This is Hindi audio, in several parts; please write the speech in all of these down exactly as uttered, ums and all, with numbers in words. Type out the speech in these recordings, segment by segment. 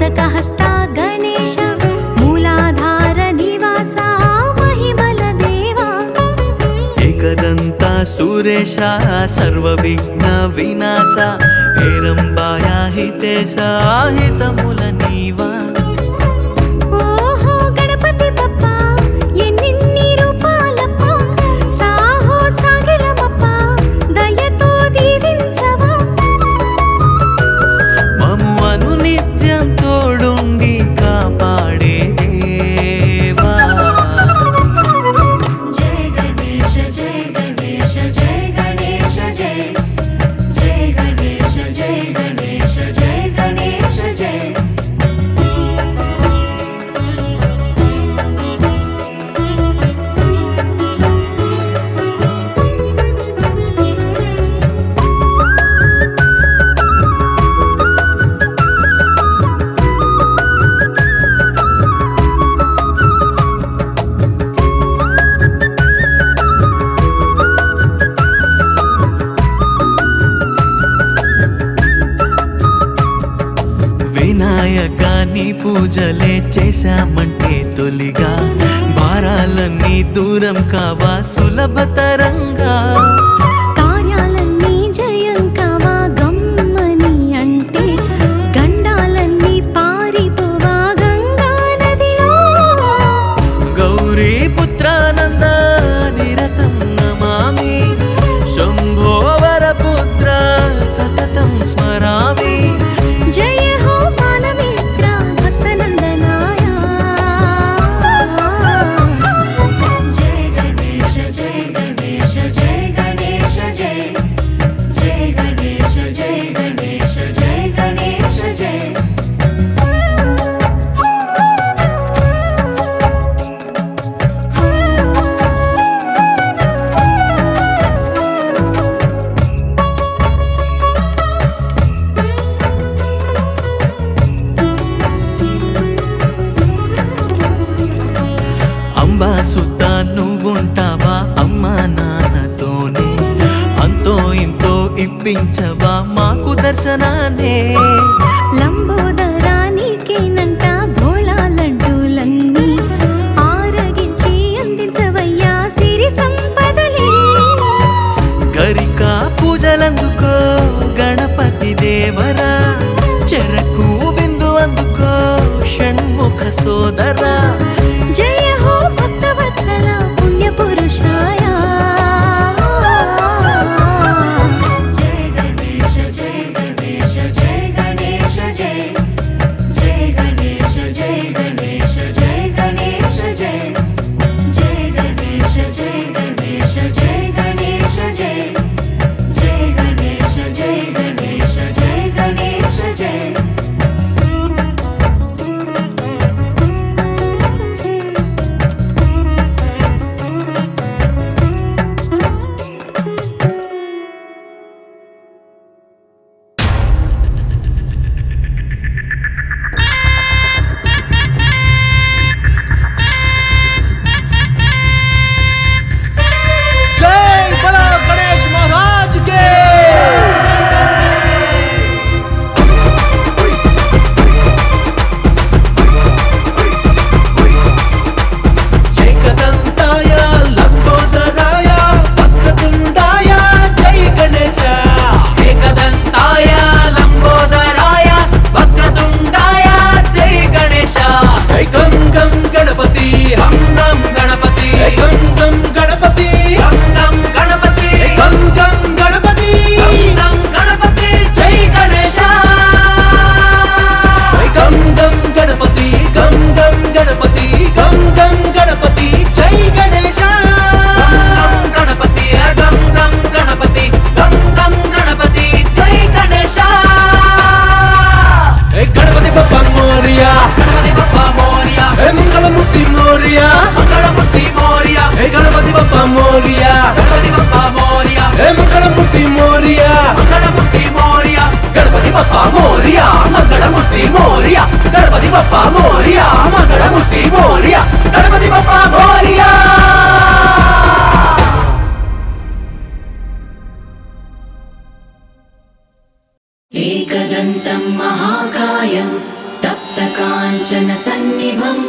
वासक हस्ता गणेश मूलाधार निवासा महिमल देवा एकदंता सुरेशा सर्वविघ्न विनाशा हेरंबाया हितेशा हितमूल नीवा పూజలే చేసామంటే తొలిగా భారాలన్నీ దూరం కావా సులభతరంగా కార్యాలన్నీ జయం కావా గమ్మని అంటే గండాలన్నీ పారిపోవా గంగా నదిలో గౌరీ పుత్రానంద నిరతం నమామి శంభో వర పుత్ర సతతం స్మరామి జయ ఇప్పించవా మాకు దర్శనానే లంబోదరానికి నంట భోళాలంటూలన్నీ ఆరగించి అందించవయ్యా సిరి సంపదలే గరికా పూజలందుకో గణపతి దేవరా చెరకు విందు అందుకో షణ్ముఖ సోదరా జయ హో భక్తవత్సల పుణ్యపురుషాయ काञ्चन सन्निभं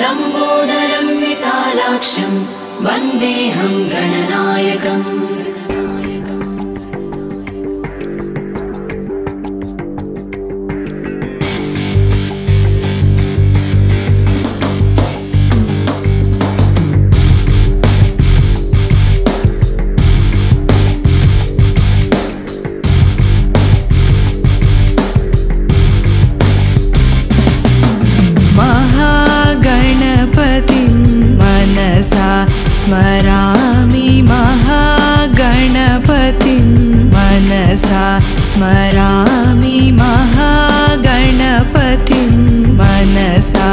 लम्बोदरं विशालाक्षं वन्देऽहं गणनायकम्। स्मरामि महागणपतिं मनसा स्मरामि महागणपतिं मनसा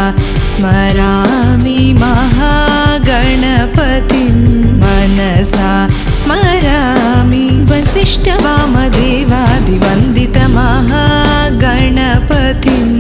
स्मरामि महागणपतिं मनसा स्मरामि। वसिष्ठ वामदेवादिवन्दित महागणपतिम्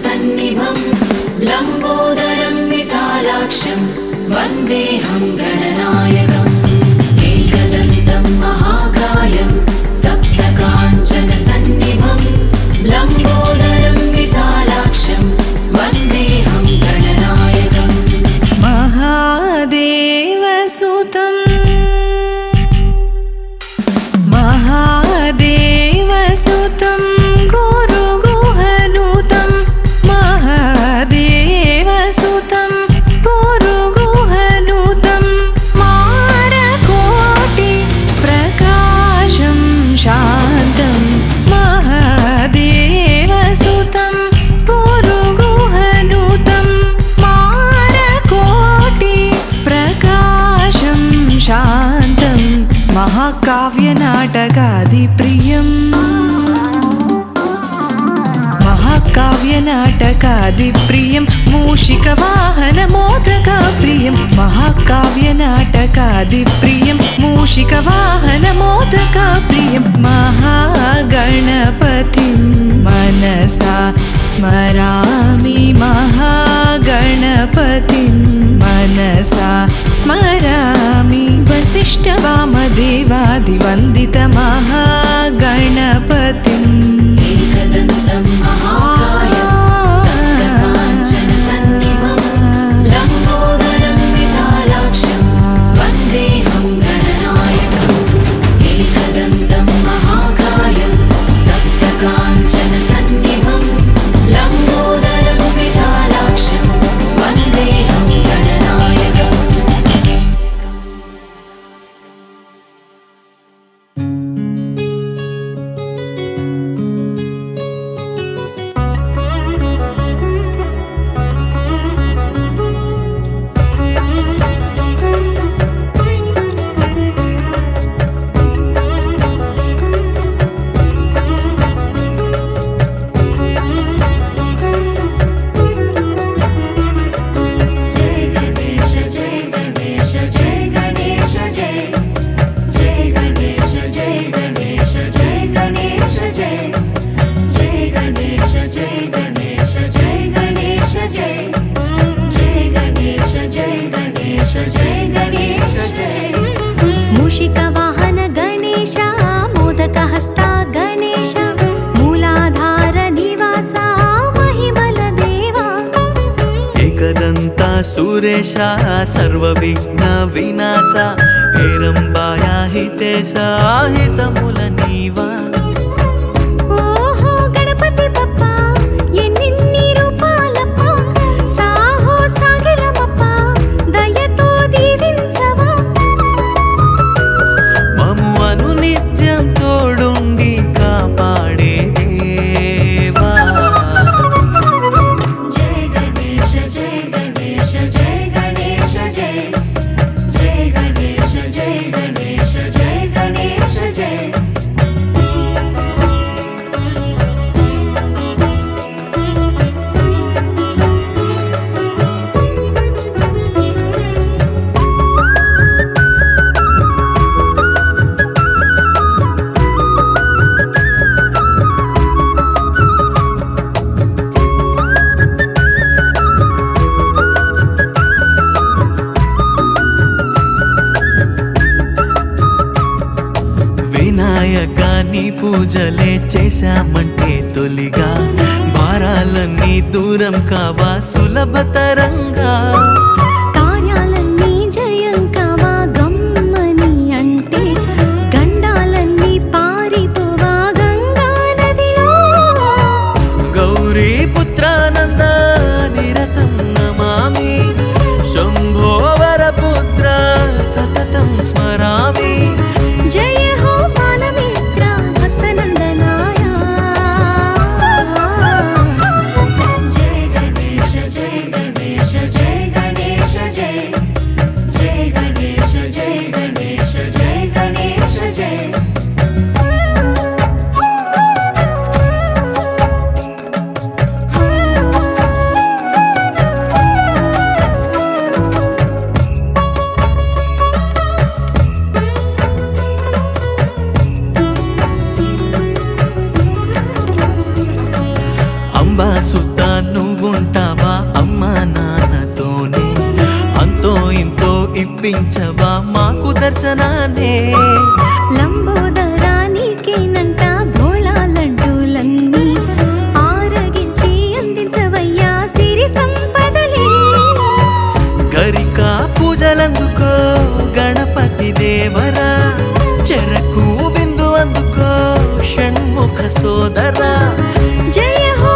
सन्निभं लम्बोदरं विशालाक्षं वन्देऽहं गणनायकम्। एकदन्तं महाकायं तप्तकाञ्चनसन्निभं लम्बोदरं विशालाक्षं वन्देऽहं गणनायकम्। महादेवसुतं महादेवसुतं महाकाव्यनाटकादिप्रियं महाकाव्यनाटकादिप्रियं मूषिकवाहनमोदकप्रियं महाकाव्यनाटकादिप्रियं मूषिकवाहनमोदकप्रियं। महागणपतिं मनसा स्मरामि महागणपतिं मनसा स्मरामि। वसिष्ठ वामदेवादिवन्दित महागणपतिम्। एकदन्तं महाकायं तप्तकाञ्चनसन्निभं लम्बोदरं विशालाक्षं वन्देऽहं गणनायकम्। एकदन्तं महाकायं तप्तकाञ्चनसन्निभं लम्बोदरं विशालाक्षं वन्देऽहं गणनायकम्। सर्वविघ्न विनाशा हेरम्बाया हिते साहित मूल नीवा। ओहो गणपति बप्पा ये निन्नी रूपालप्पा साहो सागरमप्पा दयतो दीविंचवा। ममु अनुनित्यं तोडुंडी कापाडे देवा। जय गणेश जय गणेश जय जय गणेश जय गणेश जय गणेश जय। వినాయక నీ పూజలే చేశామంటే తొలిగా భారాలన్నీ దూరం కావా సులభతరంగా सततं स्मरामि जय हो बालमित्र भक्तनंदनाय जय गणेश जय गणेश जय गणेश जय जय गणेश जय गणेश जय गणेश जय సుతా నువ్వుంటావా అమ్మా నాన్నతోనే అంతో ఇంతో ఇప్పించవా మాకు దర్శనానే లంబోదరానికేనంట భోళాలంటూలన్నీ ఆరగించి అందించవయ్యా సిరి సంపదలే గరికా పూజలందుకో గణపతి దేవరా చెరకు విందు అందుకో షణ్ముఖ సోదరా జయ హో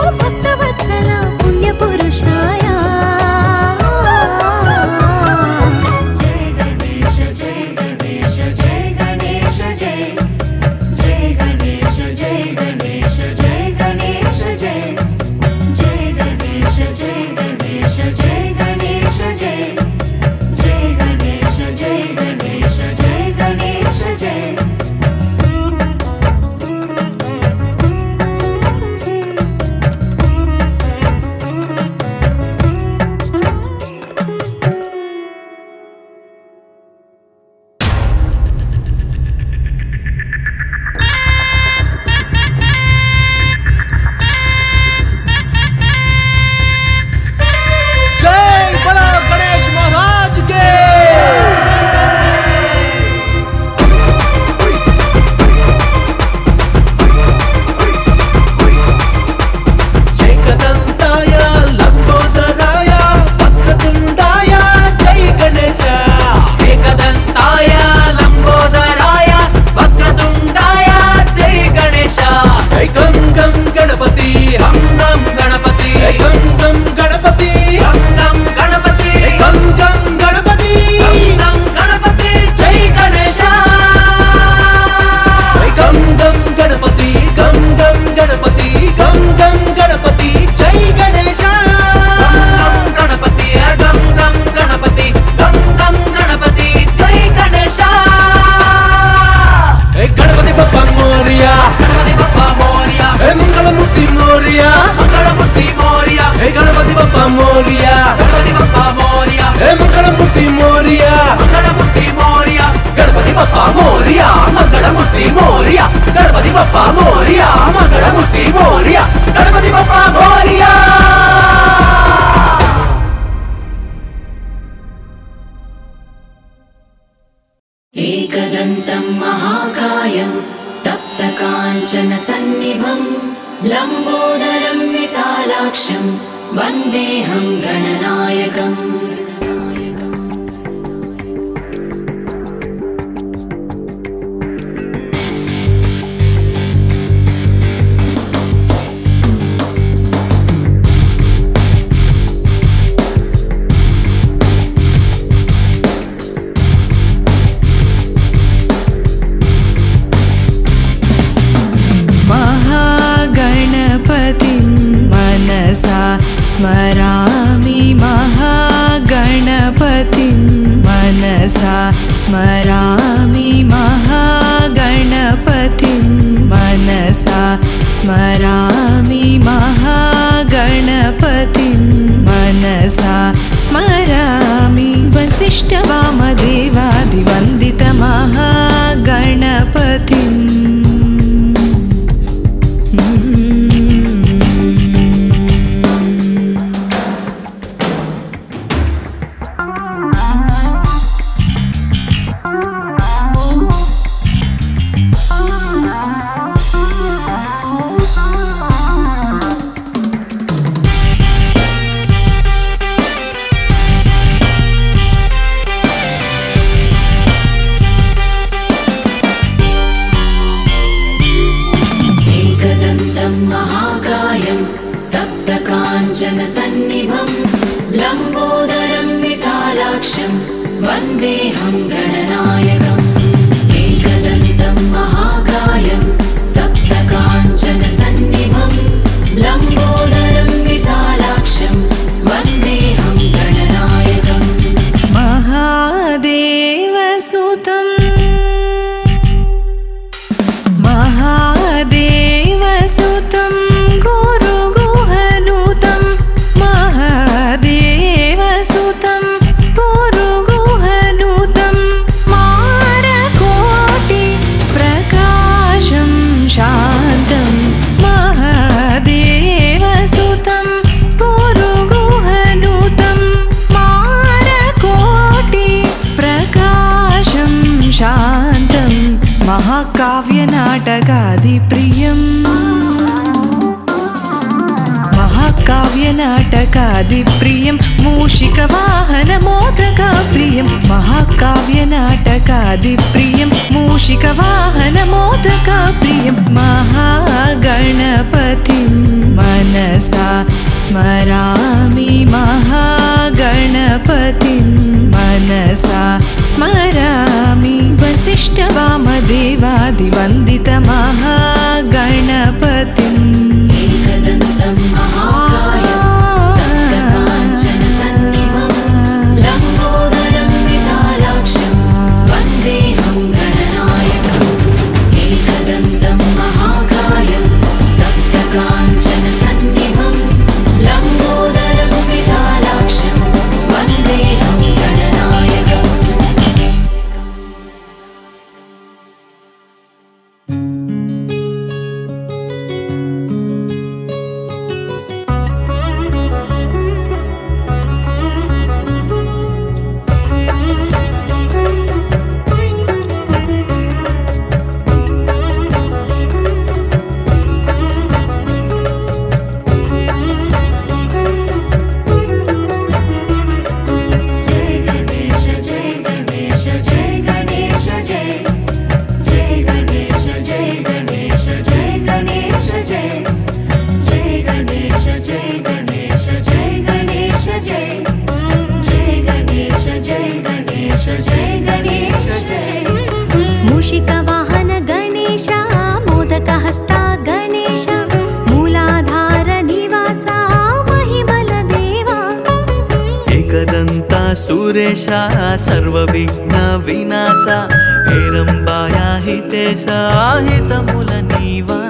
एकदन्तं महाकायं तप्तकाञ्चन सन्निभं लम्बोदरं विशालाक्षं वन्देऽहं गणनायकम् स्मरामि महा काञ्चन सन्निभं लम्बोदरं विशालाक्षं वन्देऽहं गणनायकम् एकदन्तं महाकायं तप्तकाञ्चन सन्निभं लम्बोदरं विशालाक्षं वन्देऽहं गणनायकम् महादेवसुतं महादेवसुतं महाकाव्यनाटकादिप्रियम् महाकाव्यनाटकादिप्रियं मूषिकवाहनमोदकप्रियं महाकाव्यनाटकादिप्रियं मूषिकवाहनमोदकप्रियं महागणपतिं मनसा स्मरामि महागणपतिं मनसा स्मरामि वसिष्ठवामदेवादिवन्दित महागणपतिं एकदन्तं महाकायं तप्तकाञ्चन सन्निभं लम्बोदरं विशालाक्षं वन्देऽहं गणनायकम् एकदन्तं महाकायं तप्तकाञ्चन सन्निभं लम्बोदरं विशालाक्षं वन्देऽहं गणनायकम्. सर्वविघ्न विनाशा हेरंबाया हितेशा हितमूलनीवा